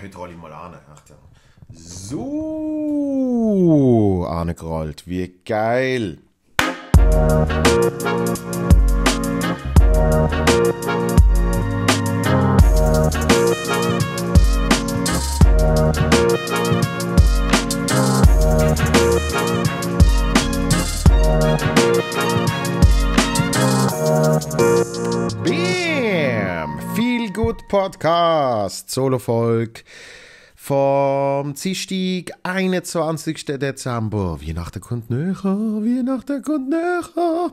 Hydraulimolane. Ach ja. So, Arne Grollt, wie geil. Bam! Feel Good Podcast, Solo-Volk vom Dienstag, 21. Dezember. Weihnachten kommt näher, Weihnachten kommt näher.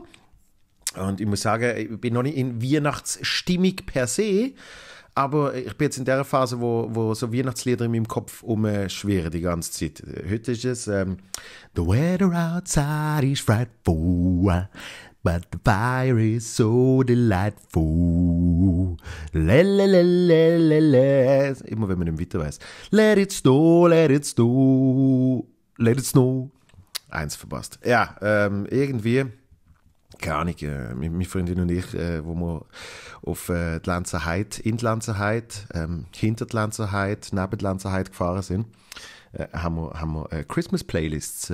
Und ich muss sagen, ich bin noch nicht in Weihnachtsstimmung per se, aber ich bin jetzt in der Phase, wo so Weihnachtslieder in meinem Kopf umschwirren die ganze Zeit. Heute ist es The weather outside is frightful, but the fire is so delightful. Lelelelelele. Immer wenn man nicht weiter weiß. Let it snow, let it snow, let it snow. Eins verpasst. Ja, irgendwie... Keine Ahnung, meine Freundin und ich, wo wir auf die Lenzerheide, in die Lenzerheide, hinter die Lenzerheide, neben die Lenzerheide gefahren sind, haben wir Christmas-Playlists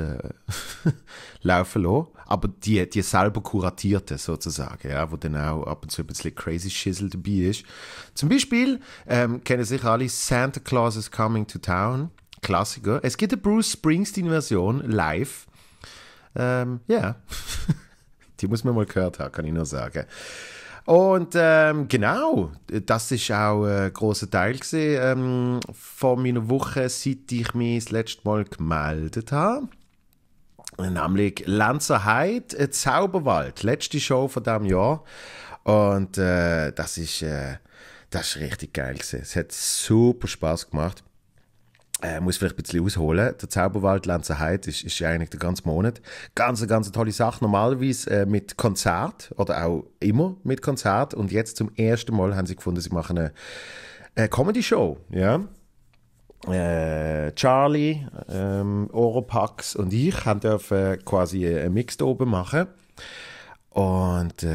laufen lassen, aber die selber kuratierten sozusagen, ja, wo dann auch ab und zu ein bisschen crazy Schissel dabei ist. Zum Beispiel kennen sich alle Santa Claus is Coming to Town, Klassiker. Es gibt eine Bruce Springsteen-Version live. Yeah. Die muss man mal gehört haben, kann ich nur sagen. Und genau, das war auch ein grosser Teil gewesen, von meiner Woche, seit ich mich das letzte Mal gemeldet habe. Nämlich Lenzerheide, Zauberwald, letzte Show von diesem Jahr. Und das ist richtig geil gewesen. Es hat super Spass gemacht. Muss vielleicht ein bisschen ausholen. Der Zauberwald Lenzerheide ist eigentlich der ganze Monat. Ganz tolle Sache. Normalerweise mit Konzert oder auch immer mit Konzert. Und jetzt zum ersten Mal haben sie gefunden, sie machen eine Comedy-Show. Ja? Charlie, Oropax und ich haben dürfen quasi einen Mix da oben machen. Und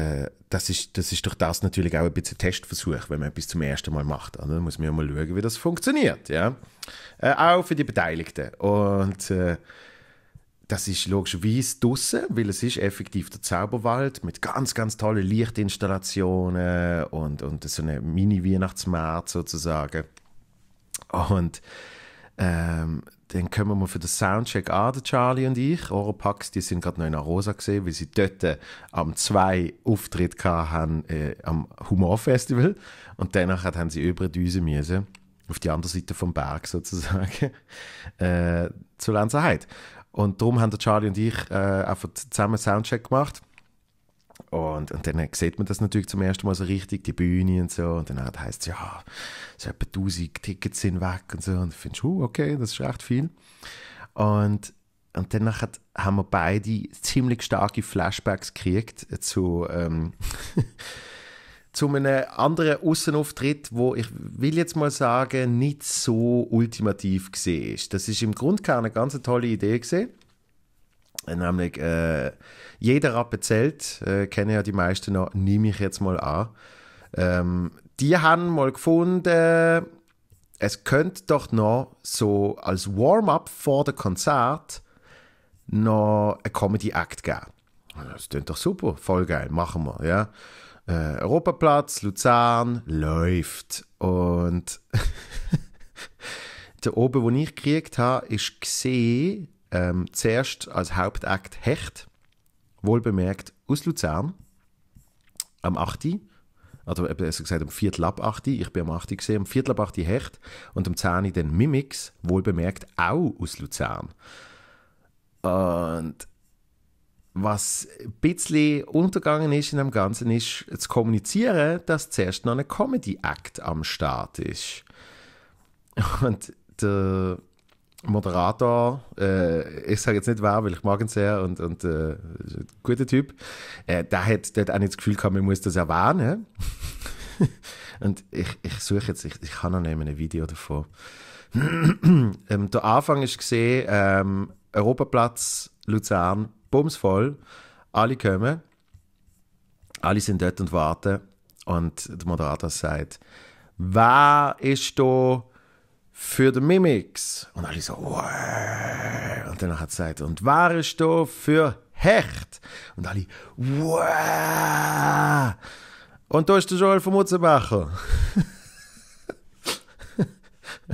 das ist durch das natürlich auch ein bisschen Testversuch, wenn man etwas zum ersten Mal macht. Also, dann muss man ja mal schauen, wie das funktioniert. Ja? Auch für die Beteiligten. Und das ist logischerweise draussen, weil es ist effektiv der Zauberwald mit ganz tollen Lichtinstallationen und so eine Mini-Weihnachtsmarkt sozusagen. Und dann kommen wir für den Soundcheck an, der Charlie und ich. Oropax, die sind gerade noch in Arosa gesehen, weil sie dort am 2 Auftritt hatten am Humorfestival. Und danach haben sie über die Düse müssen, auf die andere Seite vom Berg sozusagen, zur Lenzerheide. Und darum haben der Charlie und ich einfach zusammen Soundcheck gemacht. Und dann sieht man das natürlich zum ersten Mal so richtig, die Bühne und so. Und dann heisst es, ja, so etwa 1000 Tickets sind weg und so. Und du findest, okay, das ist recht viel. Und dann haben wir beide ziemlich starke Flashbacks gekriegt zu einem anderen Aussenauftritt, wo ich will jetzt mal sagen, nicht so ultimativ war. Das ist im Grunde keine ganz tolle Idee gewesen. Nämlich, jeder Rappen zählt, kennen ja die meisten noch, nehme ich jetzt mal an. Die haben mal gefunden, es könnte doch noch so als Warm-up vor dem Konzert noch ein Comedy-Act geben. Das klingt doch super, voll geil, machen wir. Ja? Europaplatz, Luzern, läuft. Und der oben, den ich gekriegt habe, ist gesehen, zuerst als Hauptakt Hecht, wohlbemerkt aus Luzern, am 8. Oder besser gesagt, am 7:45. Ich bin am 8. gesehen, am 7:45 Hecht und am 10. dann Mimix, wohlbemerkt auch aus Luzern. Und was ein bisschen untergegangen ist in dem Ganzen, ist zu kommunizieren, dass zuerst noch ein Comedy-Act am Start ist. Und der Moderator, ich sage jetzt nicht wer, weil ich mag ihn sehr und ein guter Typ, der hat auch nicht das Gefühl gehabt, man muss das erwähnen. Und ich suche jetzt, ich kann noch nehmen ein Video davon. Der Anfang ist gesehen, Europaplatz, Luzern, bumsvoll, alle kommen, alle sind dort und warten und der Moderator sagt, wer ist da für den Mimix. Und alle so, wow. Und dann hat er gesagt, und wer ist da für Hecht? Und alle, wow. Und da ist der Joël von Mutzenbecher.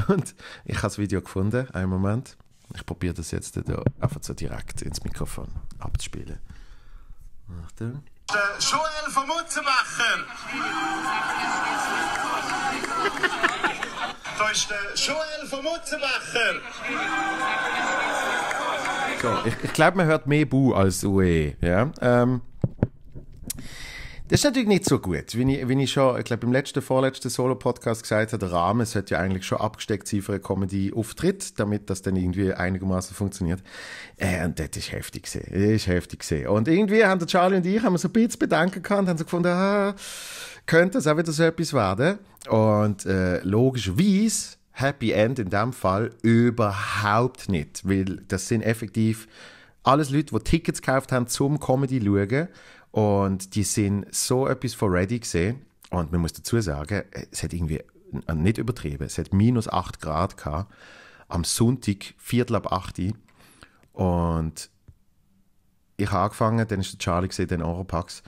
Und ich habe das Video gefunden, einen Moment. Ich probiere das jetzt hier einfach so direkt ins Mikrofon abzuspielen. Achtung. Joël von Mutzenbecher. Da ist der Joël von Mutzenbecher. So, ich glaube, man hört mehr Bu als Ue. Ja? Das ist natürlich nicht so gut. Wie ich schon, ich glaube, im vorletzten Solo-Podcast gesagt habe, der Rahmen sollte ja eigentlich schon abgesteckt sein für einen Comedy-Auftritt, damit das dann irgendwie einigermaßen funktioniert. Und das ist heftig gewesen. Und irgendwie haben der Charlie und ich haben so ein bisschen Bedenken gehabt und haben so gefunden, ah, könnte das auch wieder so etwas werden. Und logischerweise Happy End in dem Fall überhaupt nicht, weil das sind effektiv alles Leute, die Tickets gekauft haben zum Comedy schauen, und die sind so etwas von ready gesehen. Und man muss dazu sagen, es hat irgendwie, nicht übertrieben, es hat minus 8 Grad gehabt, am Sonntag, 7:45, und ich habe angefangen, dann ist der Charlie gesehen, den Oropax.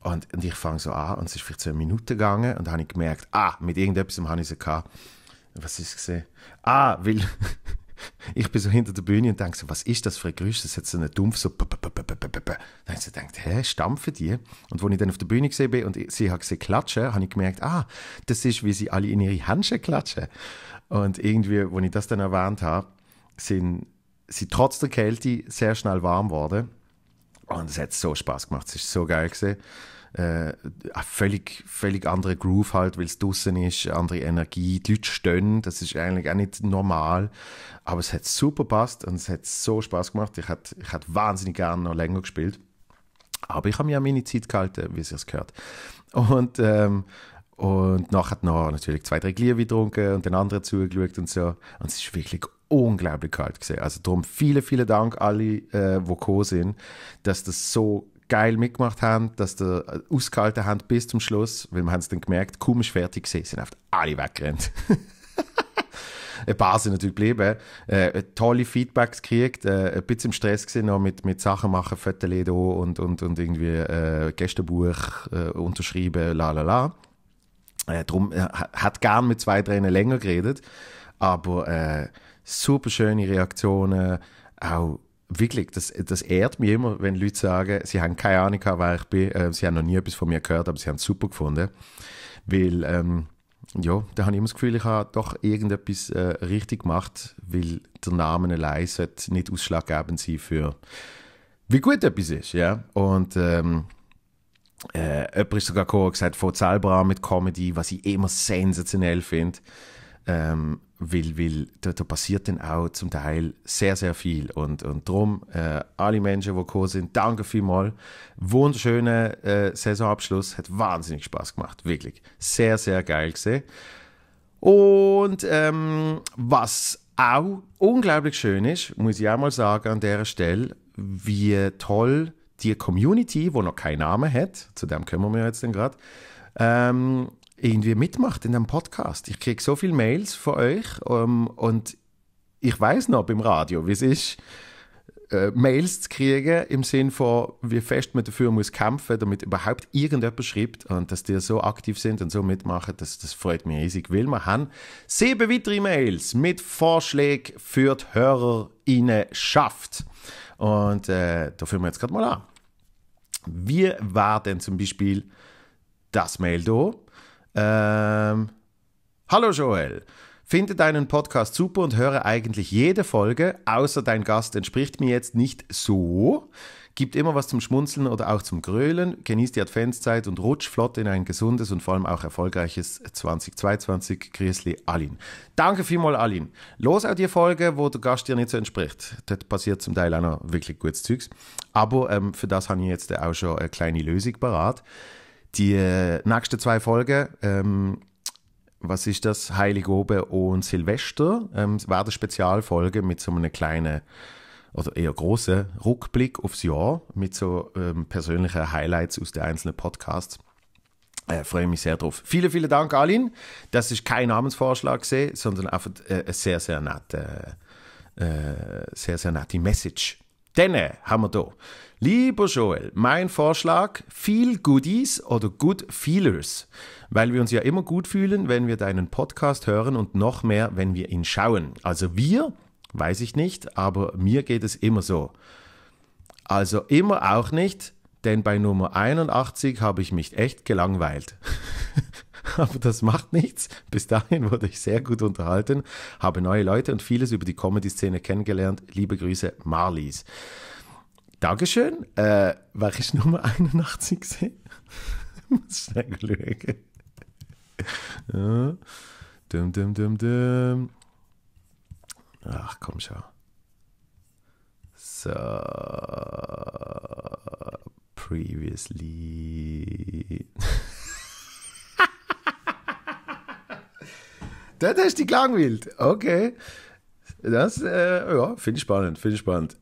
Und ich fange so an, und es ist vielleicht so eine Minute gegangen, und da habe ich gemerkt, ah, mit irgendetwas habe ich sie gehabt. Was ist es gesehen? Ah, weil ich bin so hinter der Bühne und denke so, was ist das für ein Geräusch? Das hat so einen dumpf, so. Dann habe ich so gedacht, hä, stampfen die? Und als ich dann auf der Bühne gesehen bin und sie hat gesehen klatschen, habe ich gemerkt, ah, das ist, wie sie alle in ihre Händchen klatschen. Und irgendwie, als ich das dann erwähnt habe, sind sie trotz der Kälte sehr schnell warm geworden. Und es hat so Spaß gemacht, es ist so geil gewesen. Ein völlig anderer Groove halt, weil es draußen ist, andere Energie, die Leute stehen, das ist eigentlich auch nicht normal. Aber es hat super gepasst und es hat so Spaß gemacht. Ich hätte wahnsinnig gerne noch länger gespielt. Aber ich habe mich an meine Zeit gehalten, wie es sich gehört. Und nachher noch natürlich 2, 3 Glier getrunken und den anderen zugeschaut und so. Und es ist wirklich unglaublich kalt gesehen. Also darum vielen Dank alle, die gekommen sind, dass das so geil mitgemacht haben, dass das ausgehalten haben bis zum Schluss, weil wir haben es dann gemerkt, kaum ist fertig gesehen, sind einfach alle weggerannt. Ein paar sind natürlich geblieben, tolle Feedbacks gekriegt, ein bisschen im Stress gewesen, noch mit Sachen machen, Fotos und irgendwie Gästebuch unterschreiben, lalala. Darum hat gern mit 2, 3 länger geredet, aber super schöne Reaktionen, auch wirklich, das ehrt mich immer, wenn Leute sagen, sie haben keine Ahnung, wer ich bin, sie haben noch nie etwas von mir gehört, aber sie haben es super gefunden, weil, ja, da habe ich immer das Gefühl, ich habe doch irgendetwas richtig gemacht, weil der Name allein sollte nicht ausschlaggebend sein für, wie gut etwas ist, ja, und, jemand ist sogar gekommen und gesagt, von selber an mit Comedy, was ich immer sensationell finde, weil da passiert dann auch zum Teil sehr viel. Und darum, alle Menschen, die gekommen sind, danke vielmals. Wunderschöner Saisonabschluss, hat wahnsinnig Spaß gemacht, wirklich. Sehr geil gesehen. Und was auch unglaublich schön ist, muss ich auch mal sagen an dieser Stelle, wie toll die Community, die noch keinen Namen hat, zu dem kümmern wir jetzt gerade, irgendwie mitmacht in dem Podcast. Ich kriege so viele Mails von euch und ich weiß noch beim Radio, wie es ist, Mails zu kriegen im Sinn von, wie fest man dafür muss kämpfen, damit überhaupt irgendjemand schreibt, und dass die so aktiv sind und so mitmachen, das freut mich riesig, weil wir haben 7 weitere Mails mit Vorschlägen für die HörerInnenschaft. Und da führen wir jetzt gerade mal an. Wie war denn zum Beispiel das Mail hier? Hallo Joël, finde deinen Podcast super und höre eigentlich jede Folge, außer dein Gast entspricht mir jetzt nicht so. Gibt immer was zum Schmunzeln oder auch zum Grölen. Genießt die Adventszeit und rutscht flott in ein gesundes und vor allem auch erfolgreiches 2022. Grüßli, Alin. Danke vielmals, Alin. Los auch die Folge, wo der Gast dir nicht so entspricht. Dort passiert zum Teil auch noch wirklich gutes Zeugs. Aber für das habe ich jetzt auch schon eine kleine Lösung parat. Die nächsten 2 Folgen, was ist das? Heiligabend und Silvester, war eine Spezialfolge mit so einem kleinen oder eher grossen Rückblick aufs Jahr mit so persönlichen Highlights aus den einzelnen Podcasts. Freue mich sehr drauf. Vielen, vielen Dank, Alin. Das ist kein Namensvorschlag gesehen, sondern einfach eine sehr, sehr nette Message. Dann haben wir hier. Lieber Joel, mein Vorschlag, viel Goodies oder Good Feelers, weil wir uns ja immer gut fühlen, wenn wir deinen Podcast hören und noch mehr, wenn wir ihn schauen. Also wir, weiß ich nicht, aber mir geht es immer so. Also immer auch nicht, denn bei Nummer 81 habe ich mich echt gelangweilt. Aber das macht nichts. Bis dahin wurde ich sehr gut unterhalten, habe neue Leute und vieles über die Comedy-Szene kennengelernt. Liebe Grüße, Marlies. Dankeschön. War ich Nummer 81 gesehen? Muss schnell schauen. Ja. Dum, dum, dum, dum. Ach, komm schon. So. Previously. Das ist die Klangwild. Okay. Das ja, finde ich spannend. Finde ich spannend.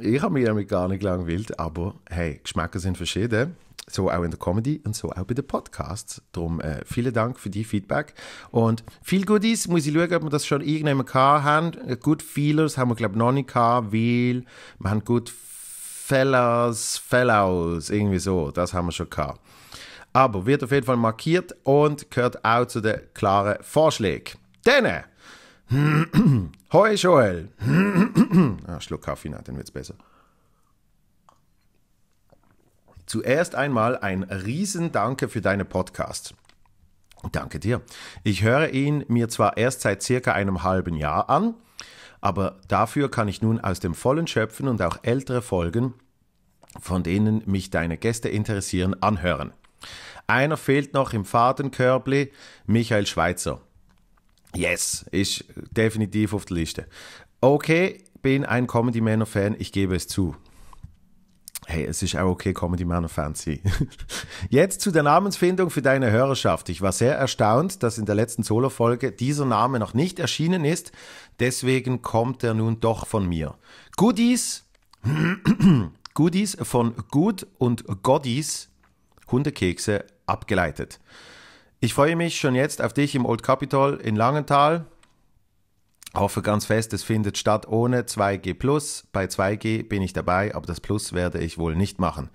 Ich habe mich damit gar nicht gelangweilt, aber hey, Geschmäcker sind verschieden. So auch in der Comedy und so auch bei den Podcasts. Darum vielen Dank für die Feedback. Und viel Goodies, muss ich schauen, ob wir das schon irgendjemand haben. Good Feelers haben wir, glaube ich, noch nicht gehabt, weil wir haben Good Fellows, irgendwie so, das haben wir schon gehabt. Aber wird auf jeden Fall markiert und gehört auch zu den klaren Vorschlägen. Dann Hoi Joel. Ah, Schluck Kaffee, na, dann wird's besser. Zuerst einmal ein riesen Danke für deine Podcasts. Danke dir. Ich höre ihn mir zwar erst seit circa einem halben Jahr an, aber dafür kann ich nun aus dem Vollen schöpfen und auch ältere Folgen, von denen mich deine Gäste interessieren, anhören. Einer fehlt noch im Fadenkörbli, Michael Schweizer. Yes, ist definitiv auf der Liste. Okay, bin ein Comedy-Männer-Fan, ich gebe es zu. Hey, es ist auch okay, Comedy-Männer-Fan zu sein. Jetzt zu der Namensfindung für deine Hörerschaft. Ich war sehr erstaunt, dass in der letzten Solo-Folge dieser Name noch nicht erschienen ist. Deswegen kommt er nun doch von mir. Goodies, Goodies von Good und Goddies, Hundekekse, abgeleitet. Ich freue mich schon jetzt auf dich im Old Capitol in Langenthal. Hoffe ganz fest, es findet statt ohne 2G+. Bei 2G bin ich dabei, aber das Plus werde ich wohl nicht machen.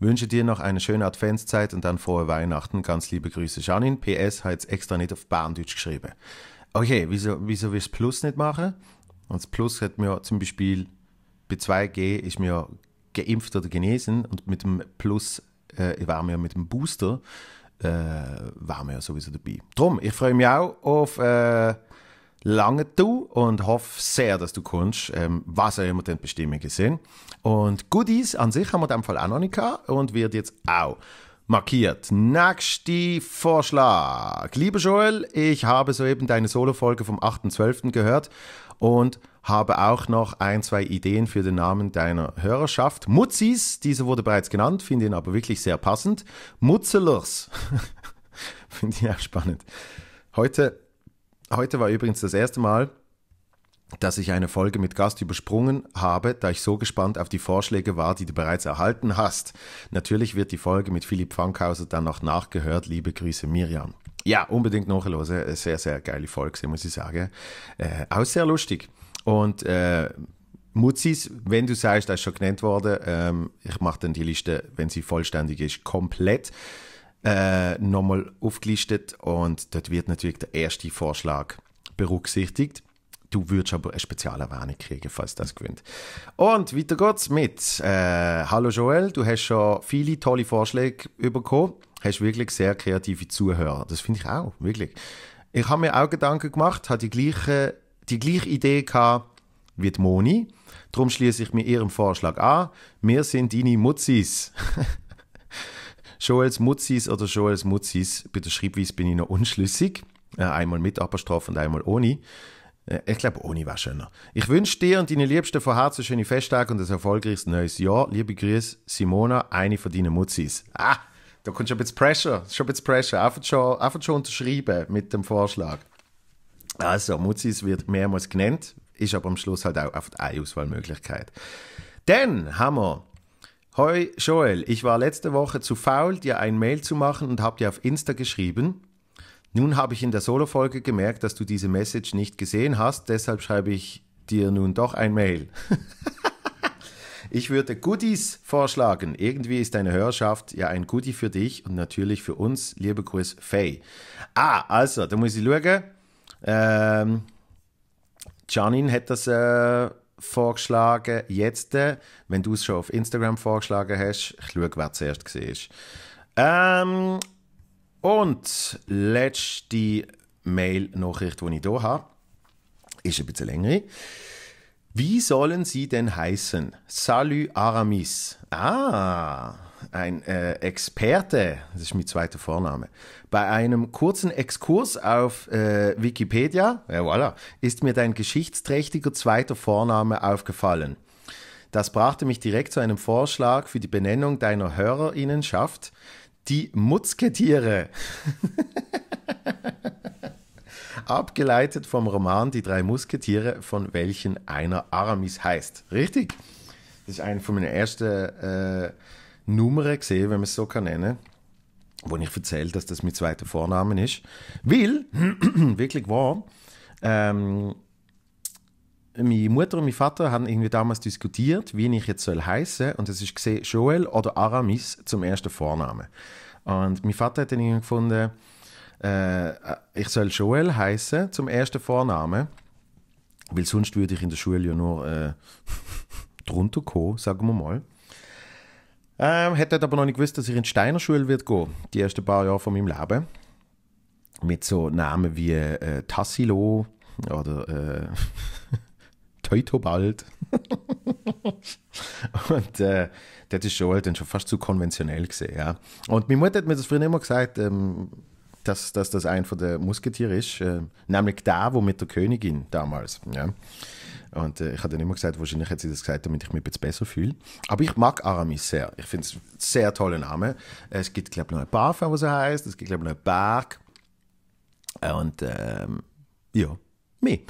Wünsche dir noch eine schöne Adventszeit und dann frohe Weihnachten. Ganz liebe Grüße, Janine. PS hat es extra nicht auf Berndeutsch geschrieben. Okay, wieso will ich das Plus nicht machen? Und das Plus hat mir zum Beispiel, bei 2G ist mir geimpft oder genesen und mit dem Plus, war mir mit dem Booster, waren wir ja sowieso dabei. Drum, ich freue mich auch auf Langenthal und hoffe sehr, dass du kommst, was auch immer die Bestimmungen sind. Und Goodies an sich haben wir in dem Fall auch noch nicht gehabt und wird jetzt auch markiert. Nächster Vorschlag. Lieber Joel, ich habe soeben deine Solo-Folge vom 8.12. gehört und habe auch noch ein, zwei Ideen für den Namen deiner Hörerschaft. Mutzis, dieser wurde bereits genannt, finde ihn aber wirklich sehr passend. Mutzelers, finde ich auch spannend. Heute war übrigens das erste Mal, dass ich eine Folge mit Gast übersprungen habe, da ich so gespannt auf die Vorschläge war, die du bereits erhalten hast. Natürlich wird die Folge mit Philipp Frankhauser dann noch nachgehört. Liebe Grüße, Miriam. Ja, unbedingt nachhören. Sehr, sehr geile Folge, muss ich sagen. Auch sehr lustig. Und Mutzis, wenn du sagst, das ist schon genannt worden, ich mache dann die Liste, wenn sie vollständig ist, komplett nochmal aufgelistet und dort wird natürlich der erste Vorschlag berücksichtigt. Du würdest aber eine Spezialerwähnung kriegen, falls das gewinnt. Und weiter geht's mit Hallo Joel, du hast schon viele tolle Vorschläge bekommen, hast wirklich sehr kreative Zuhörer. Das finde ich auch, wirklich. Ich habe mir auch Gedanken gemacht, habe die gleiche Idee gehabt wie die Moni. Darum schließe ich mir ihrem Vorschlag an. Wir sind deine Mutzis. Joels Mutzis oder Joels Mutzis. Bei der Schreibweise bin ich noch unschlüssig. Einmal mit Apostroph und einmal ohne. Ich glaube, ohne wäre schöner. Ich wünsche dir und deinen Liebsten von Herzen schöne Festtage und ein erfolgreiches neues Jahr. Liebe Grüße, Simona, eine von deinen Mutzis. Ah, da kommt schon ein bisschen Pressure. Schon ein bisschen Pressure. Einfach schon unterschreiben mit dem Vorschlag. Also, Mutzis wird mehrmals genannt, ist aber am Schluss halt auch auf die Auswahlmöglichkeit. Dann haben wir Hoi Joël, ich war letzte Woche zu faul, dir ein Mail zu machen und habe dir auf Insta geschrieben. Nun habe ich in der Solo-Folge gemerkt, dass du diese Message nicht gesehen hast, deshalb schreibe ich dir nun doch ein Mail. Ich würde Goodies vorschlagen. Irgendwie ist deine Hörerschaft ja ein Goodie für dich und natürlich für uns. Liebe Grüße, Faye. Ah, also, da muss ich schauen. Janine hat das vorgeschlagen. Jetzt, wenn du es schon auf Instagram vorgeschlagen hast, ich schaue, wer zuerst gesehen ist. Und letzte Mail-Nachricht, die ich hier habe, ist ein bisschen länger. Wie sollen sie denn heißen? Salut Aramis. Ah, ein Experte, das ist mein zweiter Vorname. Bei einem kurzen Exkurs auf Wikipedia, ja, voilà, ist mir dein geschichtsträchtiger zweiter Vorname aufgefallen. Das brachte mich direkt zu einem Vorschlag für die Benennung deiner HörerInnenschaft, die Mutzketiere. Abgeleitet vom Roman Die drei Musketiere, von welchen einer Aramis heißt. Richtig? Das ist eine von meinen ersten Nummern gesehen, wenn man es so kann nennen, wo ich erzähle, dass das mein zweiter Vornamen ist. Weil, wirklich wahr, meine Mutter und mein Vater haben irgendwie damals diskutiert, wie ich jetzt heißen soll. Und es ist gesehen, Joël oder Aramis zum ersten Vornamen. Und mein Vater hat dann irgendwie gefunden, ich soll Joël heißen zum ersten Vornamen, weil sonst würde ich in der Schule ja nur drunter kommen, sagen wir mal. Hätte aber noch nicht gewusst, dass ich in die Steinerschule wird gehen, die ersten paar Jahre von meinem Leben. Mit so Namen wie Tassilo oder Teutobald. Und das ist Joël dann schon fast zu konventionell gesehen. Ja. Und meine Mutter hat mir das früher immer gesagt, dass das ein von den Musketieren ist, nämlich der mit der Königin damals. Ja. Und ich habe dann immer gesagt, wahrscheinlich hat sie das gesagt, damit ich mich jetzt besser fühle. Aber ich mag Aramis sehr. Ich finde es einen sehr tollen Namen. Es gibt, glaube ich, noch einen Parfum, was er heißt. Es gibt, glaube ich, noch einen Berg. Und ja, mehr.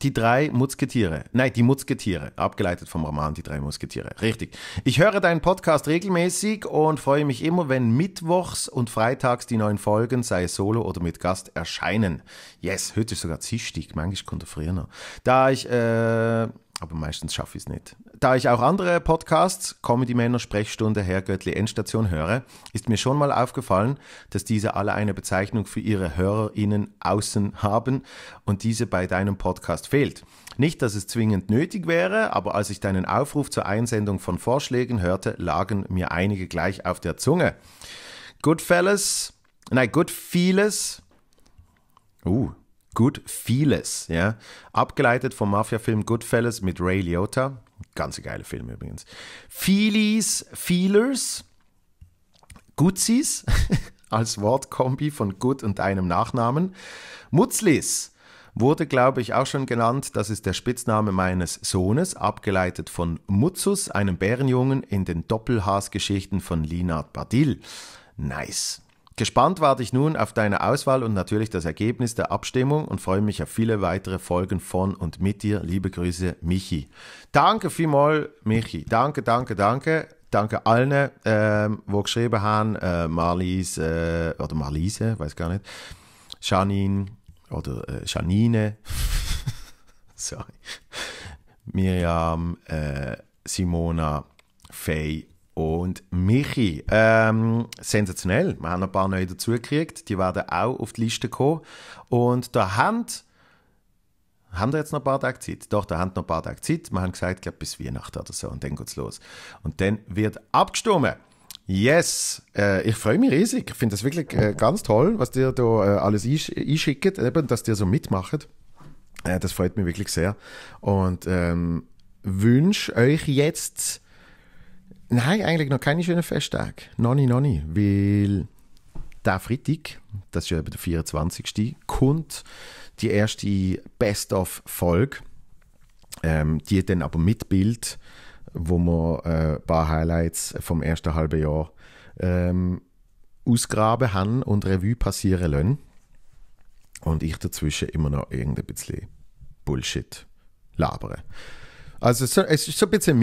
Die drei Musketiere. Nein, die Musketiere. Abgeleitet vom Roman Die drei Musketiere. Richtig. Ich höre deinen Podcast regelmäßig und freue mich immer, wenn mittwochs und freitags die neuen Folgen, sei es solo oder mit Gast, erscheinen. Yes, heute ist sogar Dienstag. Manchmal kommt er früher noch. Da ich, aber meistens schaffe ich es nicht. Da ich auch andere Podcasts, Comedy-Männer, Sprechstunde, Herrgöttli, Endstation höre, ist mir schon mal aufgefallen, dass diese alle eine Bezeichnung für ihre HörerInnen außen haben und diese bei deinem Podcast fehlt. Nicht, dass es zwingend nötig wäre, aber als ich deinen Aufruf zur Einsendung von Vorschlägen hörte, lagen mir einige gleich auf der Zunge. Good Vieles, ja, abgeleitet vom Mafia-Film Goodfellas mit Ray Liotta. Ganz geile Film übrigens. Feelies, Feelers, Gutsis als Wortkombi von Good und einem Nachnamen. Mutzlis wurde, glaube ich, auch schon genannt. Das ist der Spitzname meines Sohnes, abgeleitet von Mutzus, einem Bärenjungen in den Doppelhaas-Geschichten von Linard Badil. Nice. Gespannt warte ich nun auf deine Auswahl und natürlich das Ergebnis der Abstimmung und freue mich auf viele weitere Folgen von und mit dir. Liebe Grüße, Michi. Danke vielmals, Michi. Danke. Danke allen, die geschrieben haben. Marlise, weiß gar nicht. Janine oder Janine. Sorry. Miriam, Simona, Faye und Michi. Sensationell. Wir haben ein paar neue dazugekriegt. Die werden auch auf die Liste kommen. Und da haben wir jetzt noch ein paar Tage Zeit. Doch, da haben wir noch ein paar Tage Zeit. Wir haben gesagt, ich glaube, bis Weihnachten oder so. Und dann geht es los. Und dann wird abgestimmt. Yes! Ich freue mich riesig. Ich finde das wirklich ganz toll, was dir da alles einschickt. Eben, dass dir so mitmacht. Das freut mich wirklich sehr. Und wünsche euch jetzt... Nein, eigentlich noch keine schönen Festtage. Noch nie. Weil der Freitag, das ist ja eben der 24., kommt die erste Best-of-Folge, die dann aber mit Bild, wo wir ein paar Highlights vom ersten halben Jahr ausgraben haben und Revue passieren lassen. Und ich dazwischen immer noch irgendein bisschen Bullshit labere. Also es ist so ein bisschen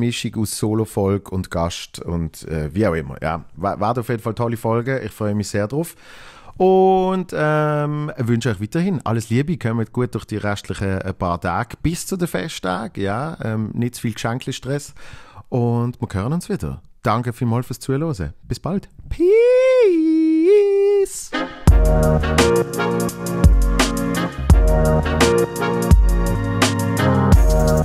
Mischung, aus Solo-Folge und Gast und wie auch immer. Ja, war auf jeden Fall eine tolle Folge, ich freue mich sehr drauf. Und wünsche euch weiterhin alles Liebe, kommt gut durch die restlichen paar Tage bis zu den Festtagen. Ja, nicht zu viel Geschenkli-Stress und wir hören uns wieder. Danke vielmals fürs Zuhören. Bis bald. Peace!